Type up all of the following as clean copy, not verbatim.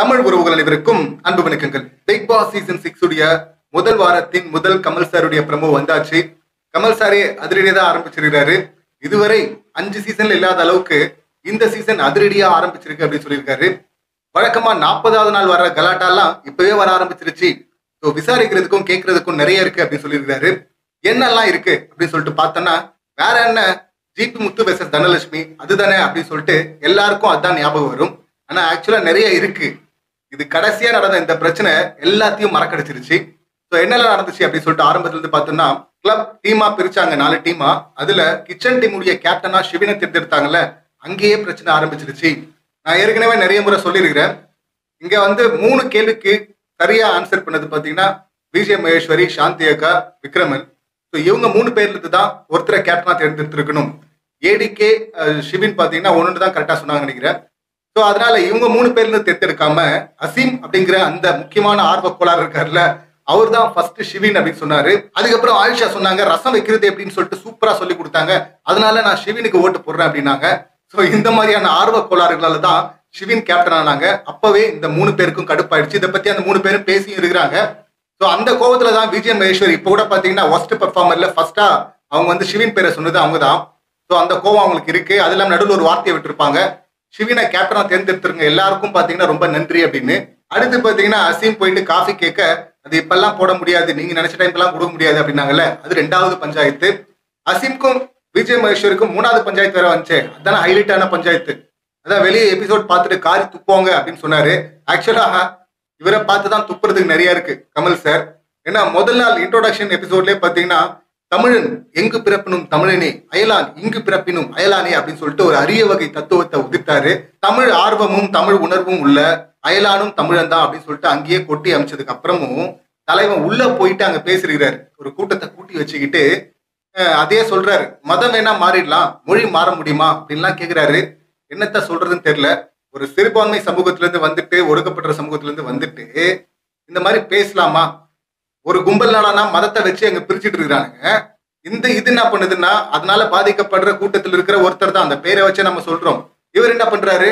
தமிழ் உறவுகள் அனைவருக்கும் அன்பு வணக்கங்கள். பிக் பாஸ் சீசன் 6 உடைய முதல் வாரத்தின் முதல் கமல் சாருடைய ப்ரோமோ வந்தாச்சு. கமல் சாரே அதிரடியா தான் ஆரம்பிச்சிருக்காரு. இதுவரை 5 சீசன்ல இல்லாத அளவுக்கு இந்த சீசன் அதிரடியா ஆரம்பிச்சிருக்கு அப்படி சொல்லியிருக்காரு. வழக்கமா 40வது நாள் வர கலாட்டாலாம் இப்பவே வர ஆரம்பிச்சிருச்சு. சோ விசாரிக்கிறதுக்கும் கேட்கிறதுக்கும் நிறைய இருக்கு அப்படி சொல்லியிருக்காரு. என்னெல்லாம் இருக்கு அப்படி சொல்லிட்டு பார்த்தோம்னா வேற என்ன, gpmuthu வெர்சஸ் தனலட்சுமி அதுதானே அப்படி சொல்லிட்டு எல்லாருக்கும் அதான் ஞாபகம் வரும். ஆனா ஆக்சுவலா நிறைய இருக்கு. இது கடைசியா நடந்த இந்த பிரச்சனை எல்லாத்தையும் மறக்கடிச்சிருச்சு. சோ என்னெல்லாம் நடந்துச்சு அப்படின்னு சொல்லிட்டு ஆரம்பத்துல இருந்து பார்த்தோம்னா கிளப் டீமா பிரிச்சாங்க, 4 டீமா. அதுல கிச்சன் டீம் உடைய கேப்டனா சிவனை தேர்ந்தெடுத்தாங்கல்ல, அங்கேயே பிரச்சனை ஆரம்பிச்சிருச்சு. நான் ஏற்கனவே நிறைய முறை சொல்லியிருக்கிறேன். இங்க வந்து 3 கேள்விக்கு சரியா ஆன்சர் பண்ணது பாத்தீங்கன்னா விஜய மகேஸ்வரி, சாந்தி அக்கா, விக்ரமன். ஸோ இவங்க 3 பேர்ல இருந்து தான் ஒருத்தரை கேப்டனா தேர்ந்தெடுத்திருக்கணும். ஏடிகே சிவின் பாத்தீங்கன்னா 1 தான் கரெக்டா சொன்னாங்கன்னு நினைக்கிறேன். ஸோ அதனால இவங்க 3 பேர்ல தேர்ந்தெடுக்காம அசீம் அப்படிங்கிற அந்த முக்கியமான ஆர்வக்கோளாறு இருக்காருல்ல, அவர் தான் ஃபர்ஸ்ட் சிவின் அப்படின்னு சொன்னாரு. அதுக்கப்புறம் ஆயிஷா சொன்னாங்க ரசம் வைக்கிறது அப்படின்னு சொல்லிட்டு சூப்பரா சொல்லி கொடுத்தாங்க, அதனால நான் சிவினுக்கு ஓட்டு போடுறேன் அப்படின்னாங்க. ஸோ இந்த மாதிரியான ஆர்வக்கோளாறுகளால தான் சிவின் கேப்டன் ஆனாங்க. அப்பவே இந்த 3 பேருக்கும் கடுப்பாயிடுச்சு. இதை பத்தி அந்த 3 பேரும் பேசியும் இருக்கிறாங்க. ஸோ அந்த கோவத்துல தான் விஜய மகேஸ்வரி இப்போ கூட பாத்தீங்கன்னா ஒஸ்ட் பெர்ஃபார்மர்ல ஃபர்ஸ்டா அவங்க வந்து சிவின் பேரை சொன்னது அவங்க தான். ஸோ அந்த கோவம் அவங்களுக்கு இருக்கு. அது இல்லாமல் நடுவில் ஒரு வார்த்தையை விட்டுருப்பாங்க, சிவினை கேப்டனா தேர்ந்தெடுத்துருங்க எல்லாருக்கும் பாத்தீங்கன்னா ரொம்ப நன்றி அப்படின்னு. அடுத்து பாத்தீங்கன்னா அசீம் போயிட்டு காஃபி கேட்க அது இப்பெல்லாம் போட முடியாது, நீங்க நினைச்ச டைம்லாம் கொடுக்க முடியாது அப்படின்னாங்கல்ல, அது 2வது பஞ்சாயத்து. அசீம்க்கும் விஜய மகேஸ்வருக்கும் 3வது பஞ்சாயத்து வேற வந்துச்சு. அதான் ஹைலைட்டான பஞ்சாயத்து. அதான் வெளியே எபிசோட் பார்த்துட்டு காரி துப்புவாங்க அப்படின்னு சொன்னாரு. ஆக்சுவலாக இவரை பார்த்து தான் துப்புறதுக்கு நிறைய இருக்கு கமல் சார். ஏன்னா முதல் நாள் இன்ட்ரோடக்ஷன் எபிசோட்லயே பாத்தீங்கன்னா தமிழன் எங்கு பிறப்பினும் தமிழனே, அயலான் இங்கு பிறப்பினும் அயலானே அப்படின்னு சொல்லிட்டு ஒரு அரிய வகை தத்துவத்தை உதித்தாரு. தமிழ் ஆர்வமும் தமிழ் உணர்வும் உள்ள அயலானும் தமிழன் தான் அப்படின்னு சொல்லிட்டு அங்கேயே கொட்டி அமைச்சதுக்கு அப்புறமும் தலைவன் உள்ள போயிட்டு அங்க பேசிருக்கிறாரு. ஒரு கூட்டத்தை கூட்டி வச்சுக்கிட்டு அதே சொல்றாரு, மதம் வேணா மாறிடலாம் மொழி மாற முடியுமா அப்படின்லாம் கேட்கிறாரு. என்னத்த சொல்றதுன்னு தெரியல. ஒரு சிறுபான்மை சமூகத்துல இருந்து வந்துட்டு, ஒடுக்கப்பட்ட சமூகத்துல இருந்து வந்துட்டு இந்த மாதிரி பேசலாமா? ஒரு கும்பல் நாடானா மதத்தை வச்சு எங்க பிரிச்சுட்டு இருக்கிறானுங்க. இந்த இது என்ன பண்ணுதுன்னா அதனால பாதிக்கப்படுற கூட்டத்தில் இருக்கிற ஒருத்தர் தான், அந்த பேரை வச்சு நம்ம சொல்றோம். இவர் என்ன பண்றாரு,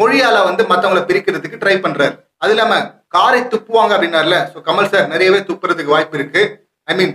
மொழியால வந்து மத்தவங்களை பிரிக்கிறதுக்கு ட்ரை பண்றாரு. அது இல்லாம காரை துப்புவாங்க அப்படின்னாருல, சோ கமல் சார் நிறையவே துப்புறதுக்கு வாய்ப்பு இருக்கு,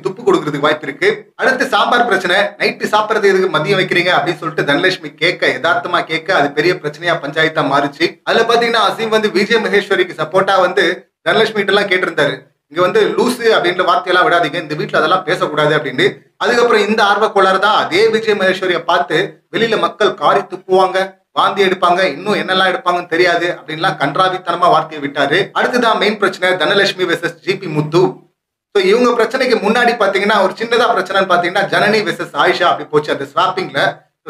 துப்பு கொடுக்கறதுக்கு வாய்ப்பு இருக்கு. அடுத்து சாம்பார் பிரச்சனை, நைட்டு சாப்பிட்றது எதுக்கு மதியம் வைக்கிறீங்க அப்படின்னு சொல்லிட்டு தனலட்சுமி கேட்க, யதார்த்தமா கேட்க அது பெரிய பிரச்சனையா பஞ்சாயத்தா மாறிச்சு. அதுல பாத்தீங்கன்னா அசீம் வந்து விஜய மகேஸ்வரிக்கு சப்போர்ட்டா வந்து தனலட்சுமி கிட்ட எல்லாம் கேட்டிருந்தாரு, இங்க வந்து லூசு அப்படின்ற வார்த்தையெல்லாம் விடாதீங்க, இந்த வீட்டுல அதெல்லாம் பேசக்கூடாது அப்படின்னு. அதுக்கப்புறம் இந்த ஆர்வக்கோளாறு தான் அதே விஜய மகேஸ்வரியை பார்த்து வெளியில மக்கள் காரி துப்புவாங்க, வாந்தி எடுப்பாங்க, இன்னும் என்னெல்லாம் எடுப்பாங்கன்னு தெரியாது அப்படின்லாம் கன்றாவித்தனமா வார்த்தையை விட்டாரு. அடுத்துதான் மெயின் பிரச்சனை, தனலட்சுமி வெர்சஸ் gpmuthu. ஸோ இவங்க பிரச்சனைக்கு முன்னாடி பாத்தீங்கன்னா ஒரு சின்னதா பிரச்சனைன்னு பாத்தீங்கன்னா ஜனனி வெர்சஸ் ஆயிஷா அப்படி போச்சு அந்த ஸ்வாப்பிங்ல.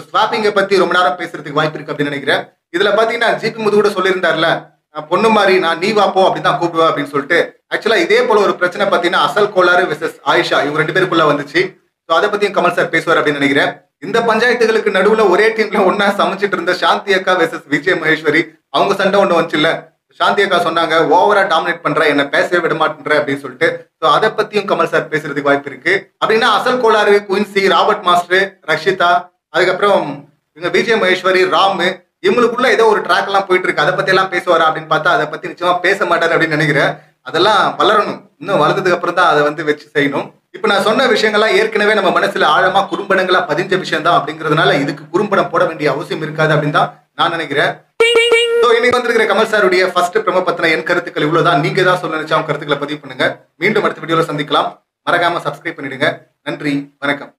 ஸ்வாப்பிங்கை பத்தி ரொம்ப நேரம் பேசுறதுக்கு வாய்ப்பு இருக்கு அப்படின்னு நினைக்கிறேன். இதுல பாத்தீங்கன்னா gpmuthu கூட சொல்லியிருந்தாருல, பொண்ணு மாதிரி நான் நீ வாப்போ அப்படிதான் கூப்பிடுவேன் அப்படின்னு சொல்லிட்டு. ஆக்சுவலா இதே போல ஒரு பிரச்சனை பாத்தீங்கன்னா அசல் கோளாறு வெர்சஸ் ஆயிஷா இவங்க 2 பேருக்குள்ள வந்துச்சு. சோ அதை பத்தியும் கமல் சார் பேசுவார் அப்படின்னு நினைக்கிறேன். இந்த பஞ்சாயத்துகளுக்கு நடுவுல ஒரே டீம்ல ஒன்னா சமைச்சிட்டு இருந்த சாந்தி அக்கா வெர்சஸ் விஜய மகேஸ்வரி அவங்க சண்டை ஒண்ணு வந்துச்சு இல்ல. சாந்தி அக்கா சொன்னாங்க ஓவரா டாமினேட் பண்ற, என்ன பேசவே விட மாட்டேன்ற அப்படின்னு சொல்லிட்டு. சோ அதை பத்தியும் கமல் சார் பேசுறதுக்கு வாய்ப்பு இருக்கு. அப்படின்னா அசல் கோளாறு குயின்சி, ராபர்ட் மாஸ்டர், ரக்ஷிதா, அதுக்கப்புறம் இவங்க விஜய மகேஸ்வரி, ராமு, இவங்களுக்குள்ள ஏதோ ஒரு ட்ராக் எல்லாம் போயிட்டு இருக்கு. அதை பத்தி எல்லாம் பேசுவாரா அப்படின்னு பார்த்தா அதை பத்தி நிச்சயமா பேச மாட்டாரு அப்படின்னு நினைக்கிறேன். அதெல்லாம் வளரணும், இன்னும் வளர்ந்ததுக்கு அப்புறம் தான் அதை வந்து வச்சு செய்யணும். இப்ப நான் சொன்ன விஷயங்கள்லாம் ஏற்கனவே நம்ம மனசுல ஆழமா குறும்படங்களா பதிஞ்ச விஷயம் தான். அப்படிங்கிறதுனால இதுக்கு குறும்படம் போட வேண்டிய அவசியம் இருக்காது அப்படின்னு தான் நான் நினைக்கிறேன். இன்னைக்கு வந்திருக்கிற கமல் சாருடைய ஃபர்ஸ்ட் பிரமோ பத்தின என் கருத்துக்கள் இவ்வளவுதான். நீங்க தான் சொல்ல நினைச்சா அவங்க கருத்துக்களை பதிவு பண்ணுங்க. மீண்டும் அடுத்த வீடியோல சந்திக்கலாம். மறக்காம சப்ஸ்கிரைப் பண்ணிடுங்க. நன்றி, வணக்கம்.